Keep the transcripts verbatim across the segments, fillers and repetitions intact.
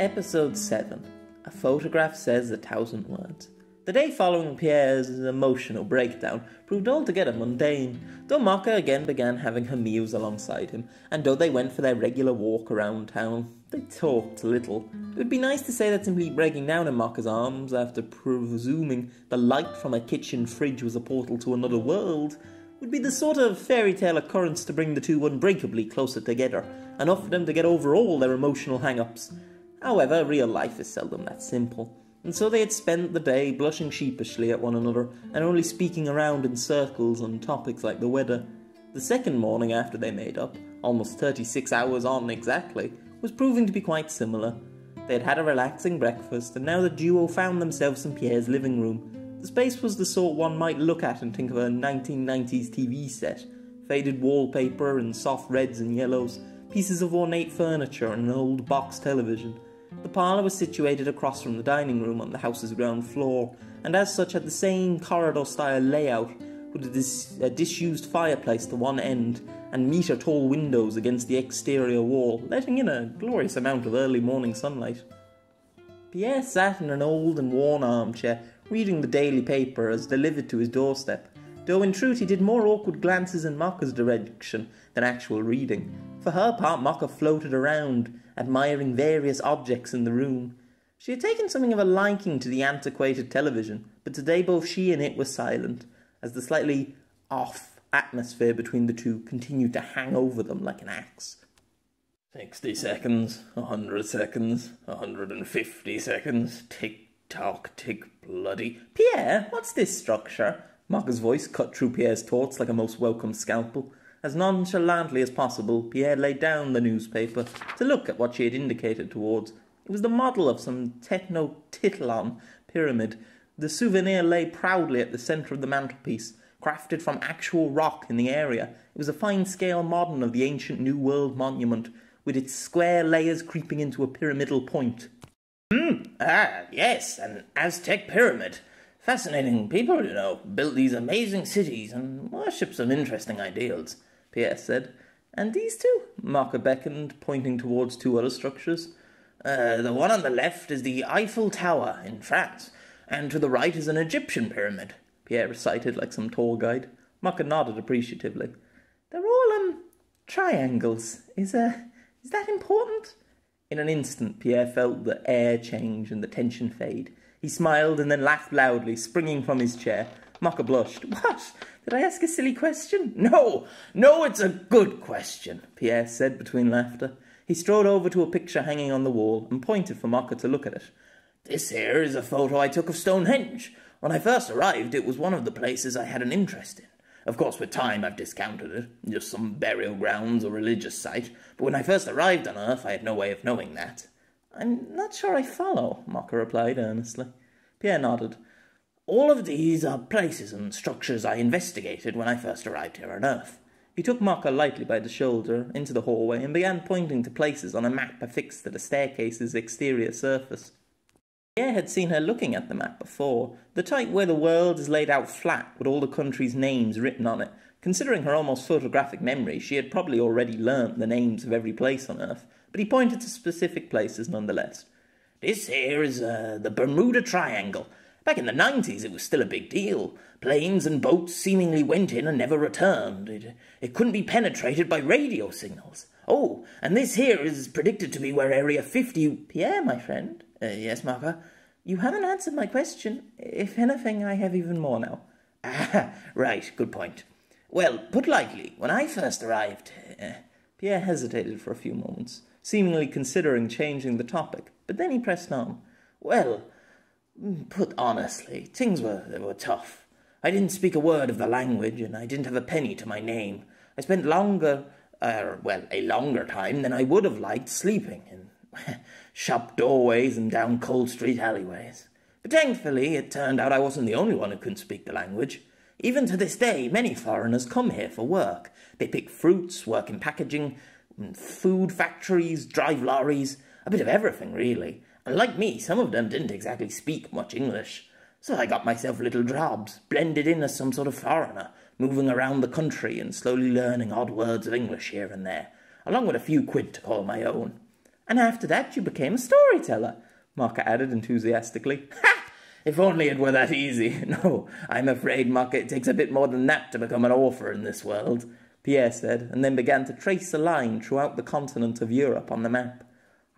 Episode seven. A photograph says a thousand words. The day following Pierre's emotional breakdown proved altogether mundane, though Marka again began having her meals alongside him, and though they went for their regular walk around town, they talked little. It would be nice to say that simply breaking down in Marka's arms after presuming the light from her kitchen fridge was a portal to another world would be the sort of fairy tale occurrence to bring the two unbreakably closer together, enough for them to get over all their emotional hang-ups. However, real life is seldom that simple, and so they had spent the day blushing sheepishly at one another and only speaking around in circles on topics like the weather. The second morning after they made up, almost thirty-six hours on exactly, was proving to be quite similar. They had had a relaxing breakfast, and now the duo found themselves in Pierre's living room. The space was the sort one might look at and think of a nineteen nineties T V set. Faded wallpaper and soft reds and yellows, pieces of ornate furniture and an old box television. The parlour was situated across from the dining room on the house's ground floor, and as such had the same corridor-style layout, with a, dis a disused fireplace to one end, and metre-tall windows against the exterior wall, letting in a glorious amount of early morning sunlight. Pierre sat in an old and worn armchair, reading the daily paper as delivered to his doorstep, though in truth he did more awkward glances in Marka's direction than actual reading. For her part, Marka floated around, admiring various objects in the room. She had taken something of a liking to the antiquated television, but today both she and it were silent, as the slightly off atmosphere between the two continued to hang over them like an axe. Sixty seconds, a hundred seconds, a hundred and fifty seconds, tick-tock, tick-bloody. Pierre, what's this structure? Marka's voice cut through Pierre's thoughts like a most welcome scalpel. As nonchalantly as possible, Pierre laid down the newspaper to look at what she had indicated towards. It was the model of some Techno-Titlon pyramid. The souvenir lay proudly at the centre of the mantelpiece, crafted from actual rock in the area. It was a fine-scale modern of the ancient New World monument, with its square layers creeping into a pyramidal point. Hmm, ah, yes, an Aztec pyramid. Fascinating people, you know, built these amazing cities and worship some interesting ideals, Pierre said. And these two? Marka beckoned, pointing towards two other structures. Uh, the one on the left is the Eiffel Tower in France, and to the right is an Egyptian pyramid, Pierre recited like some tour guide. Marka nodded appreciatively. They're all, um, triangles. Is, uh, is that important? In an instant, Pierre felt the air change and the tension fade. He smiled and then laughed loudly, springing from his chair. Marka blushed. What? Did I ask a silly question? No, no, it's a good question, Pierre said between laughter. He strode over to a picture hanging on the wall and pointed for Marka to look at it. This here is a photo I took of Stonehenge. When I first arrived, it was one of the places I had an interest in. Of course, with time, I've discounted it. Just some burial grounds or religious site. But when I first arrived on Earth, I had no way of knowing that. I'm not sure I follow, Marka replied earnestly. Pierre nodded. All of these are places and structures I investigated when I first arrived here on Earth. He took Marka lightly by the shoulder into the hallway and began pointing to places on a map affixed to the staircase's exterior surface. Pierre had seen her looking at the map before, the type where the world is laid out flat with all the countries' names written on it. Considering her almost photographic memory, she had probably already learnt the names of every place on Earth, but he pointed to specific places nonetheless. This here is uh, the Bermuda Triangle. Back in the nineties, it was still a big deal. Planes and boats seemingly went in and never returned. It, it couldn't be penetrated by radio signals. Oh, and this here is predicted to be where Area fifty... Pierre, my friend? Uh, yes, Marka? You haven't answered my question. If anything, I have even more now. Ah, right, good point. Well, put lightly, when I first arrived... Uh, Pierre hesitated for a few moments, seemingly considering changing the topic, but then he pressed on. Well, put honestly, things were, they were tough. I didn't speak a word of the language, and I didn't have a penny to my name. I spent longer, uh, well, a longer time than I would have liked sleeping in shop doorways and down cold street alleyways. But thankfully, it turned out I wasn't the only one who couldn't speak the language. Even to this day, many foreigners come here for work. They pick fruits, work in packaging, food factories, drive lorries, a bit of everything really, and like me, some of them didn't exactly speak much English. So I got myself little jobs, blended in as some sort of foreigner, moving around the country and slowly learning odd words of English here and there, along with a few quid to call my own. And after that you became a storyteller," Maka added enthusiastically. "Ha! If only it were that easy. No, I'm afraid, Maka, it takes a bit more than that to become an author in this world," Pierre said, and then began to trace a line throughout the continent of Europe on the map.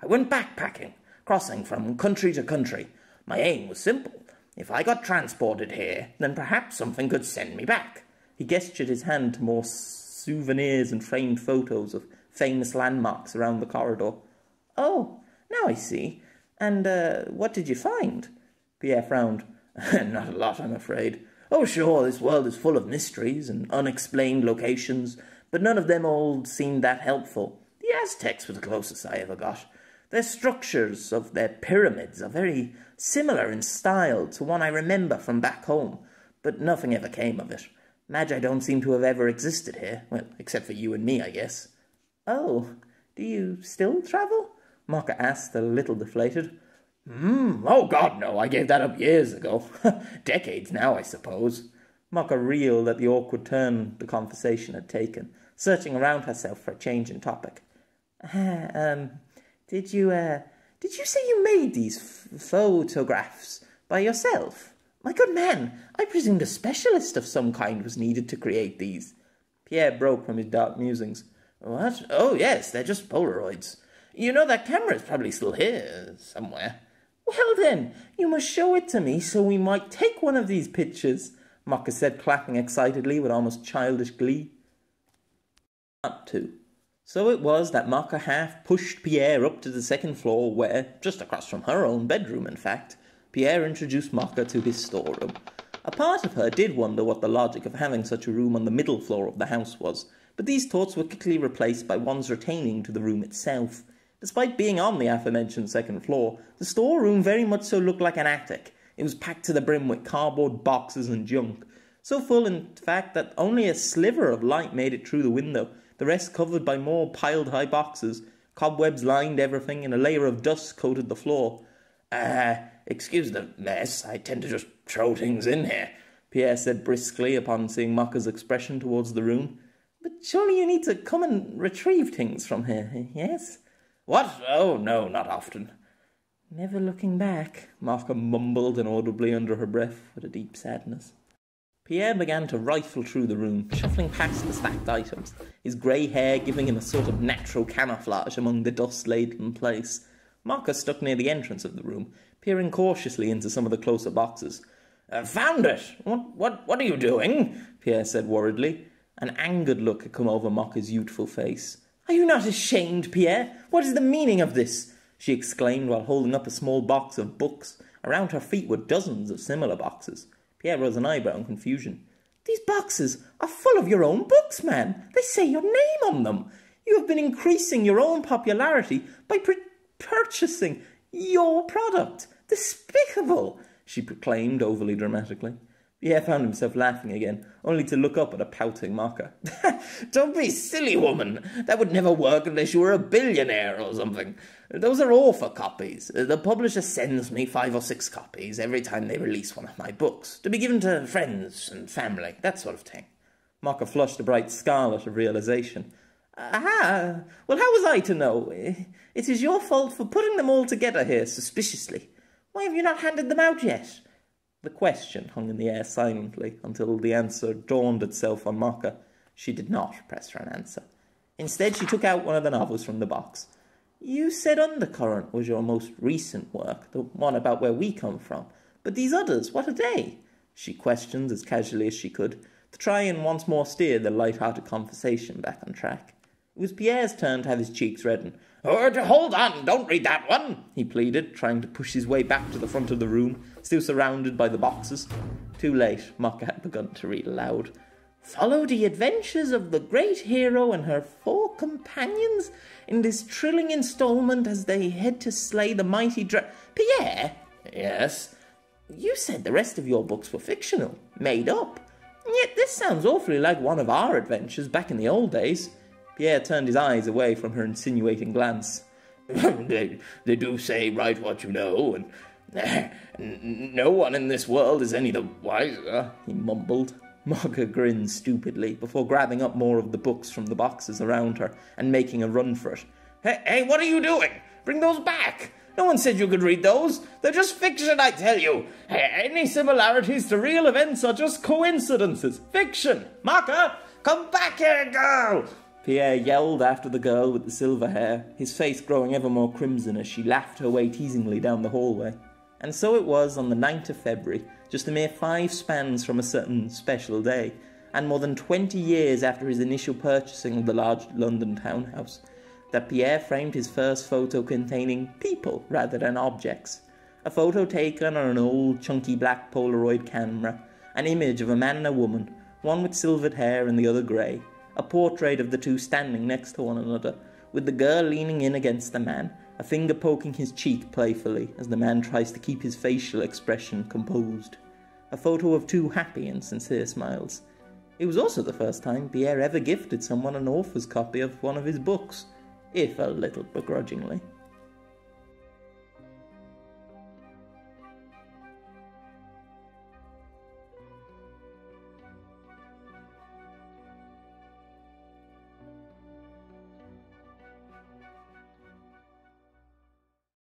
"I went backpacking, crossing from country to country. My aim was simple. If I got transported here, then perhaps something could send me back." He gestured his hand to more souvenirs and framed photos of famous landmarks around the corridor. "Oh, now I see. And uh, what did you find?" Pierre frowned. "Not a lot, I'm afraid. Oh, sure, this world is full of mysteries and unexplained locations, but none of them all seemed that helpful. The Aztecs were the closest I ever got. Their structures of their pyramids are very similar in style to one I remember from back home, but nothing ever came of it. Magi don't seem to have ever existed here, well, except for you and me, I guess." "Oh, do you still travel?" Maka asked, a little deflated. Mm, oh God, no, I gave that up years ago. Decades now, I suppose." Maka reeled at the awkward turn the conversation had taken, searching around herself for a change in topic. Uh, um, did you, uh, did you say you made these f photographs by yourself? My good man, I presumed a specialist of some kind was needed to create these." Pierre broke from his dark musings. "What? Oh yes, they're just Polaroids. You know, that camera is probably still here somewhere." "Well then, you must show it to me so we might take one of these pictures," Maka said, clapping excitedly with almost childish glee. Up to. So it was that Maka half pushed Pierre up to the second floor where, just across from her own bedroom in fact, Pierre introduced Maka to his storeroom. A part of her did wonder what the logic of having such a room on the middle floor of the house was, but these thoughts were quickly replaced by ones retaining to the room itself. Despite being on the aforementioned second floor, the storeroom very much so looked like an attic. It was packed to the brim with cardboard boxes and junk. So full, in fact, that only a sliver of light made it through the window, the rest covered by more piled-high boxes. Cobwebs lined everything, and a layer of dust coated the floor. "Ah, uh, excuse the mess, I tend to just throw things in here," Pierre said briskly upon seeing Maka's expression towards the room. "But surely you need to come and retrieve things from here, yes?" "What? Oh, no, not often." "Never looking back," Maka mumbled inaudibly under her breath with a deep sadness. Pierre began to rifle through the room, shuffling past the stacked items, his grey hair giving him a sort of natural camouflage among the dust-laden place. Maka stuck near the entrance of the room, peering cautiously into some of the closer boxes. Uh, "Found it! What, what, what are you doing?" Pierre said worriedly. An angered look had come over Maka's youthful face. "Are you not ashamed, Pierre? What is the meaning of this?" she exclaimed while holding up a small box of books. Around her feet were dozens of similar boxes. Pierre rose an eyebrow in confusion. "These boxes are full of your own books, man. They say your name on them. You have been increasing your own popularity by purchasing your product. Despicable," she proclaimed overly dramatically. Pierre found himself laughing again, only to look up at a pouting Maka. "Don't be silly, woman. That would never work unless you were a billionaire or something. Those are author copies. The publisher sends me five or six copies every time they release one of my books, to be given to friends and family, that sort of thing." Maka flushed a bright scarlet of realization. "Aha! Well, how was I to know? It is your fault for putting them all together here suspiciously. Why have you not handed them out yet?" The question hung in the air silently until the answer dawned itself on Maka. She did not press for an answer. Instead, she took out one of the novels from the box. "You said Undercurrent was your most recent work, the one about where we come from. But these others, what are they?" she questioned as casually as she could, to try and once more steer the light-hearted conversation back on track. It was Pierre's turn to have his cheeks redden. "Oh, hold on, don't read that one," he pleaded, trying to push his way back to the front of the room, still surrounded by the boxes. Too late, Maka had begun to read aloud. "Follow the adventures of the great hero and her four companions in this thrilling installment as they head to slay the mighty dra- Pierre?" "Yes?" "You said the rest of your books were fictional, made up. Yet this sounds awfully like one of our adventures back in the old days." Pierre turned his eyes away from her insinuating glance. they, they do say, write what you know, and no one in this world is any the wiser," he mumbled. Maka grinned stupidly before grabbing up more of the books from the boxes around her and making a run for it. Hey, hey, what are you doing? Bring those back! No one said you could read those. They're just fiction, I tell you. Any similarities to real events are just coincidences. Fiction. Marker, come back here, girl! Pierre yelled after the girl with the silver hair, his face growing ever more crimson as she laughed her way teasingly down the hallway. And so it was on the ninth of February, just a mere five spans from a certain special day, and more than twenty years after his initial purchasing of the large London townhouse, that Pierre framed his first photo containing people rather than objects. A photo taken on an old, chunky black Polaroid camera, an image of a man and a woman, one with silvered hair and the other grey, a portrait of the two standing next to one another, with the girl leaning in against the man, a finger poking his cheek playfully as the man tries to keep his facial expression composed. A photo of two happy and sincere smiles. It was also the first time Pierre ever gifted someone an author's copy of one of his books, if a little begrudgingly.